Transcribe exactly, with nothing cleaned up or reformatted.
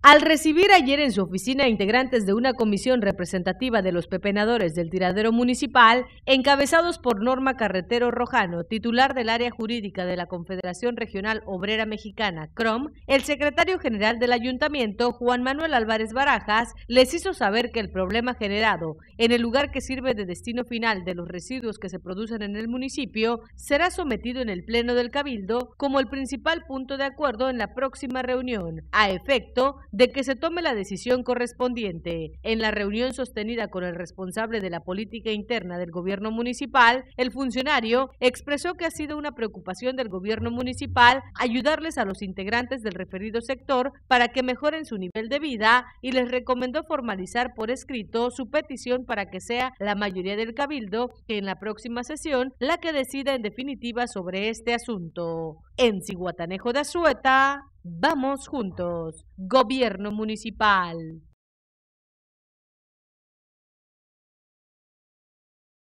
Al recibir ayer en su oficina integrantes de una comisión representativa de los pepenadores del tiradero municipal, encabezados por Norma Carretero Rojano, titular del área jurídica de la Confederación Regional Obrera Mexicana, C R O M, el secretario general del ayuntamiento, Juan Manuel Álvarez Barajas, les hizo saber que el problema generado en el lugar que sirve de destino final de los residuos que se producen en el municipio será sometido en el Pleno del Cabildo como el principal punto de acuerdo en la próxima reunión, a efecto de que se tome la decisión correspondiente. En la reunión sostenida con el responsable de la política interna del gobierno municipal, el funcionario expresó que ha sido una preocupación del gobierno municipal ayudarles a los integrantes del referido sector para que mejoren su nivel de vida y les recomendó formalizar por escrito su petición para que sea la mayoría del Cabildo que en la próxima sesión la que decida en definitiva sobre este asunto. En Cihuatanejo de Azueta, vamos juntos, Gobierno Municipal.